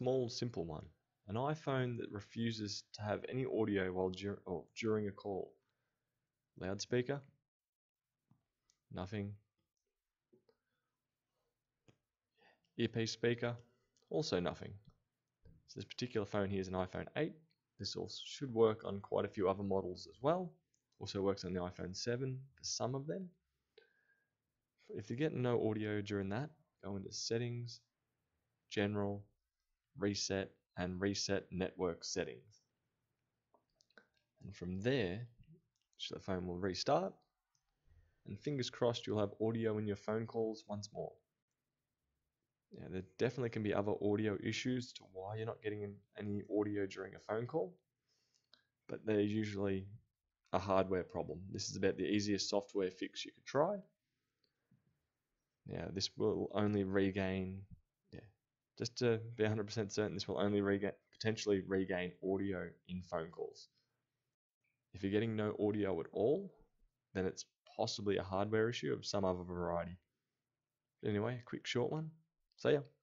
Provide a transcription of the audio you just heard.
small, simple one. An iPhone that refuses to have any audio while during a call. Loudspeaker? Nothing. Earpiece speaker? Also nothing. So this particular phone here is an iPhone 8. This also should work on quite a few other models as well. Also works on the iPhone 7 for some of them. If you get no audio during that, go into Settings, General, Reset, and Reset Network Settings. And from there, the phone will restart. And fingers crossed you'll have audio in your phone calls once more. Yeah, there definitely can be other audio issues to why you're not getting any audio during a phone call, but they're usually a hardware problem. This is about the easiest software fix you could try. Now, this will only regain, just to be 100% certain, this will only potentially regain audio in phone calls. If you're getting no audio at all, then it's possibly a hardware issue of some other variety. Anyway, a quick short one. See ya.